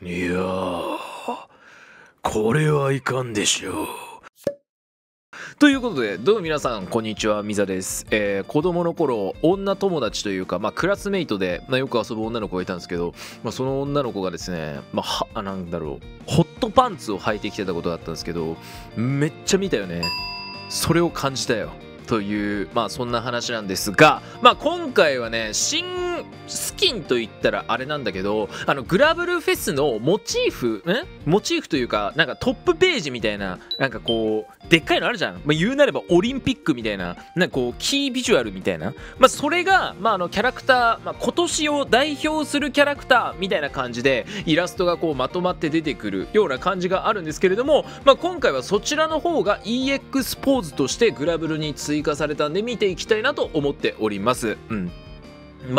いやー、これはいかんでしょう。ということで、どうも皆さん、こんにちは、みざです。子供の頃、女友達というか、クラスメイトで、よく遊ぶ女の子がいたんですけど、その女の子がですね、ホットパンツを履いてきてたことだったんですけど、めっちゃ見たよね。それを感じたよ。という、そんな話なんですが、今回はね、新スキンといったらあれなんだけど、グラブルフェスのモチーフというか、トップページみたいな、でっかいのあるじゃん。言うなればオリンピックみたいな、キービジュアルみたいな。それが、キャラクター、今年を代表するキャラクターみたいな感じで、イラストがまとまって出てくるような感じがあるんですけれども、今回はそちらの方が EX ポーズとしてグラブルに追加されたんで見ていきたいなと思っております。例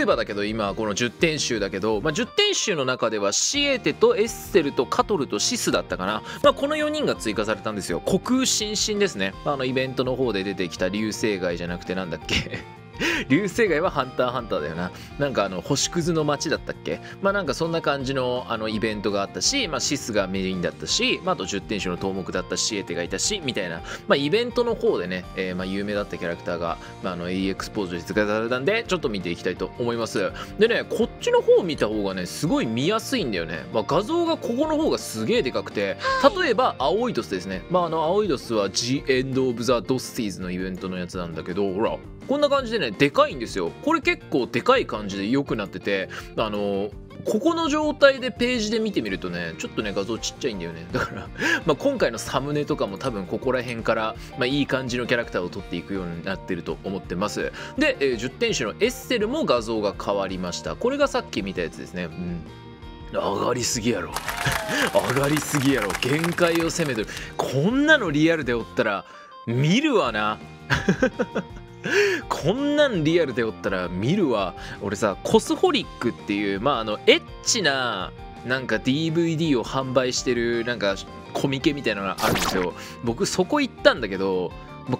えばだけど、今この10点集だけど、10点集の中ではシエテとエッセルとカトルとシスだったかな、この4人が追加されたんですよ。虚空新進ですね。イベントの方で出てきた流星街じゃなくてなんだっけ流星街はハンターハンターだよな。星屑の街だったっけ。そんな感じのイベントがあったし、シスがメインだったし、あと10点種の頭目だったし、シエテがいたしみたいな、イベントの方でね、有名だったキャラクターが、AX ポーズで使われたんで、ちょっと見ていきたいと思います。でね、こっちの方を見た方がね、すごい見やすいんだよね。画像がここの方がすげえでかくて、例えばアオイドスですね。アオイドスは The End of the Dosties のイベントのやつなんだけど、ほらこんな感じでね、でかいんですよ。これ結構でかい感じで良くなってて、ここの状態でページで見てみるとね、ちょっとね画像ちっちゃいんだよね。だから、今回のサムネとかも多分ここら辺から、いい感じのキャラクターを取っていくようになってると思ってます。で、10点種のエッセルも画像が変わりました。これがさっき見たやつですね。上がりすぎやろ上がりすぎやろ、限界を攻めてる。こんなのリアルでおったら見るわなこんなんリアルでおったら見るわ。俺さ、コスホリックっていう、エッチな、DVD を販売してる、コミケみたいなのがあるんですよ。僕、そこ行ったんだけど、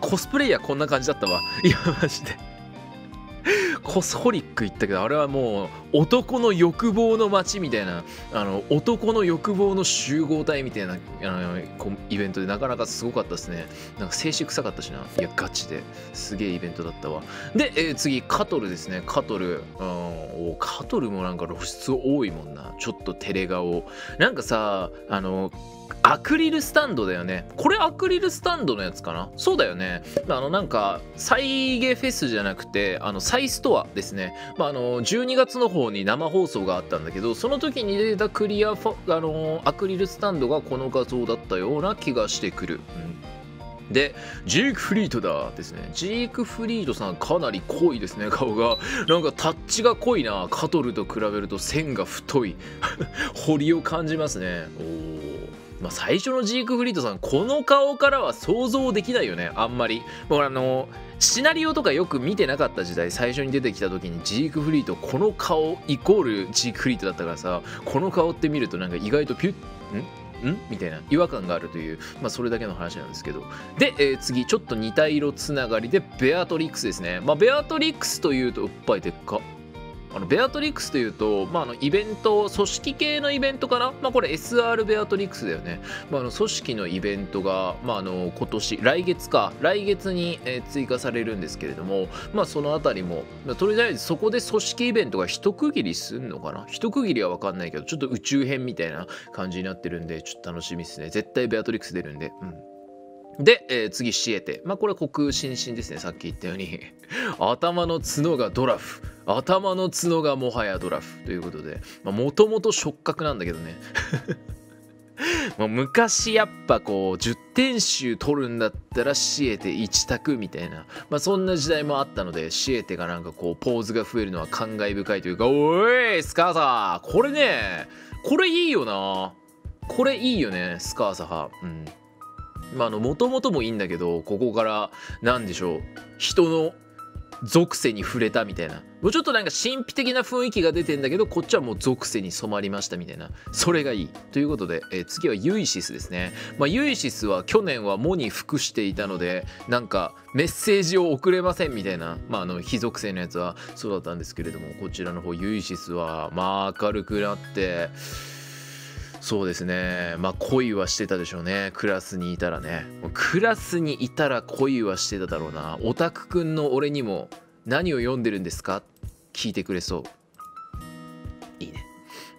コスプレイヤーこんな感じだったわ。いや、マジで。コスホリック行ったけど、あれはもう男の欲望の街みたいな、男の欲望の集合体みたいなイベントで、なかなかすごかったですね。静止臭かったしな。いやガチですげえイベントだったわ。で、次カトルですね。カトルも露出多いもんな。ちょっと照れ顔。さ、アクリルスタンドだよね。これアクリルスタンドのやつかな。そうだよね。サイゲフェスじゃなくて、サイストアですね。12月の方に生放送があったんだけど、その時に出たクリアアクリルスタンドがこの画像だったような気がしてくる。で、ジークフリートだですね。ジークフリートさんかなり濃いですね、顔が。タッチが濃いな。カトルと比べると線が太い彫りを感じますね。最初のジークフリートさん、この顔からは想像できないよね、あんまり。シナリオとかよく見てなかった時代、最初に出てきた時にジークフリート、この顔イコールジークフリートだったからさ、この顔って見ると意外とピュッみたいな違和感があるという、それだけの話なんですけど。で、次ちょっと似た色つながりでベアトリックスですね。ベアトリックスというと、おっぱいでっか。ベアトリックスというと、イベント、組織系のイベントかな。これ SR ベアトリックスだよね。組織のイベントが、今年、来月に、追加されるんですけれども、そのあたりも、とりあえずそこで組織イベントが一区切りすんのかな。一区切りは分かんないけど、ちょっと宇宙編みたいな感じになってるんで、ちょっと楽しみですね。絶対ベアトリックス出るんで。で、次、シエテ。これ虚空新進ですね。さっき言ったように。頭の角がドラフ。頭の角がもはやドラフ。ということで、もともと触覚なんだけどね。昔やっぱ10点集取るんだったらシエテ1択みたいな。そんな時代もあったので、シエテがポーズが増えるのは感慨深いというか、おい、スカーサー。これね、これいいよな。これいいよね、スカーサ派。もともともいいんだけど、ここから何でしょう、人の属性に触れたみたいな、もうちょっとなんか神秘的な雰囲気が出てんだけど、こっちはもう属性に染まりましたみたいな、それがいいということで、次はユイシスですね。ユイシスは去年は藻に服していたので、なんかメッセージを送れませんみたいな、非属性のやつはそうだったんですけれども、こちらの方ユイシスは明るくなって、そうですね、恋はしてたでしょうね。クラスにいたらね、クラスにいたら恋はしてただろうな。オタクくんの俺にも何を読んでるんですか聞いてくれそう、いいね。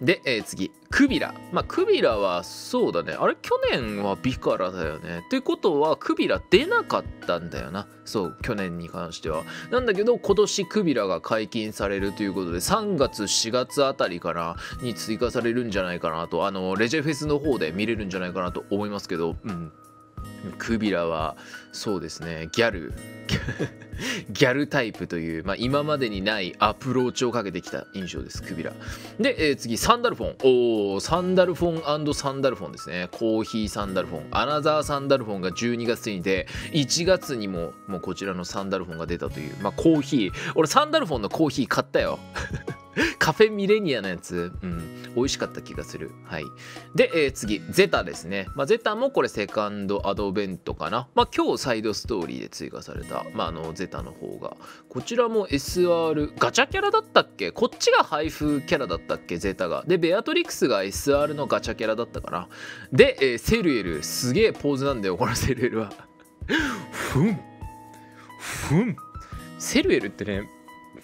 で、次クビラ。クビラはそうだね、あれ去年はビカラだよね。ってことはクビラ出なかったんだよな。そう去年に関してはなんだけど、今年クビラが解禁されるということで、3月4月あたりからに追加されるんじゃないかなと、レジェフェスの方で見れるんじゃないかなと思いますけど、クビラはそうですね、ギャルタイプという、今までにないアプローチをかけてきた印象ですクビラで。次サンダルフォン。サンダルフォン&サンダルフォンですね。コーヒーサンダルフォン、アナザーサンダルフォンが12月に出、1月にもうこちらのサンダルフォンが出たという、コーヒー、俺サンダルフォンのコーヒー買ったよカフェミレニアのやつ、美味しかった気がする。はい。で、次ゼタですね。ゼタもこれセカンドアドベントかな。今日サイドストーリーで追加された、ゼタの方が、こちらも SR ガチャキャラだったっけ、こっちが配布キャラだったっけゼタが。でベアトリクスが SR のガチャキャラだったかな。で、セルエル、すげえポーズなんだよこのセルエルはふんセルエルってね、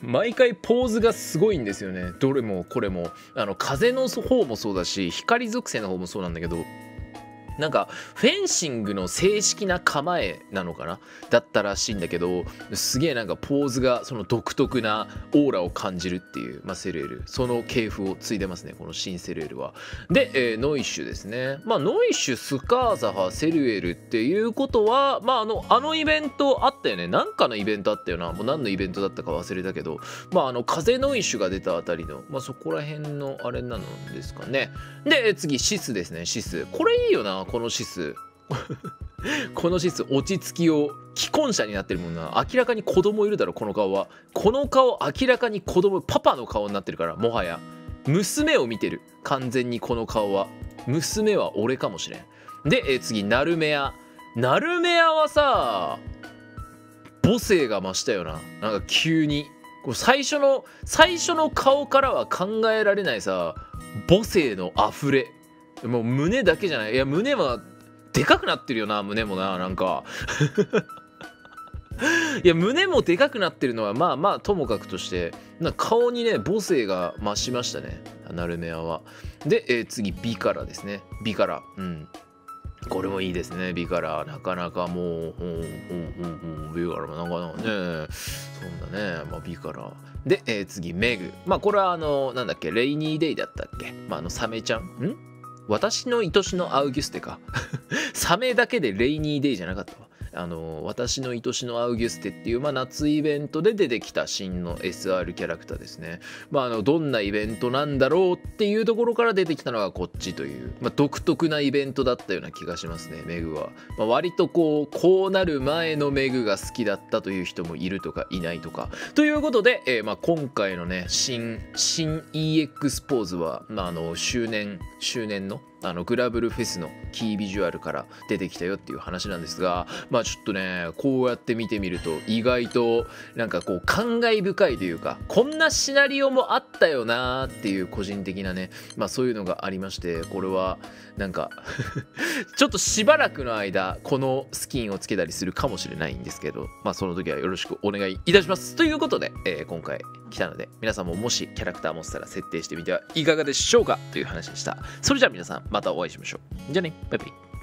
毎回ポーズがすごいんですよね。どれもこれも、風の方もそうだし光属性の方もそうなんだけど、なんかフェンシングの正式な構えなのかなだったらしいんだけど、すげえなんかポーズがその独特なオーラを感じるっていう、セルエル、その系譜を継いでますねこの新セルエルは。で、ノイッシュですね。ノイッシュ、スカーザハ、セルエルっていうことは、あのイベントあったよね、なんかのイベントあったよな、もう何のイベントだったか忘れたけど、風ノイッシュが出たあたりの、そこら辺のあれなのですかね。で次シスですね。シスこれいいよな、このシスこのシス落ち着きを、既婚者になってるもんな、明らかに子供いるだろこの顔は。この顔明らかに子供、パパの顔になってるから、もはや娘を見てる完全にこの顔は。娘は俺かもしれん。で、次ナルメア。ナルメアはさ母性が増したよな、なんか急にこう最初の顔からは考えられないさ母性のあふれ、もう胸だけじゃない、いや胸はでかくなってるよな、胸もな、なんかいや胸もでかくなってるのはともかくとして、なんか顔にね母性が増しましたねナルメアは。で、次ビカラですね。ビカラ、これもいいですね。ビカラなかなかもうビカラもなかなかね、そうだね、ビカラで、次メグ。これはなんだっけ、レイニーデイだったっけ、サメちゃん、私の愛しのアウギュステかサメだけでレイニーデイじゃなかったわ。私の愛しのアウギュステっていう、夏イベントで出てきた新の SR キャラクターですね。どんなイベントなんだろうっていうところから出てきたのがこっちという、独特なイベントだったような気がしますね。メグは、割とこうなる前のメグが好きだったという人もいるとかいないとかということで、今回のね新 EX ポーズは、周年のグラブルフェスのキービジュアルから出てきたよっていう話なんですが、ちょっとねこうやって見てみると意外となんか感慨深いというか、こんなシナリオもあったよなーっていう個人的なね、そういうのがありまして、これはなんかちょっとしばらくの間このスキンをつけたりするかもしれないんですけど、その時はよろしくお願いいたしますということで、今回来たので皆さんももしキャラクター持ってたら設定してみてはいかがでしょうかという話でした。それじゃあ皆さんまたお会いしましょう。じゃあね、バイバイ。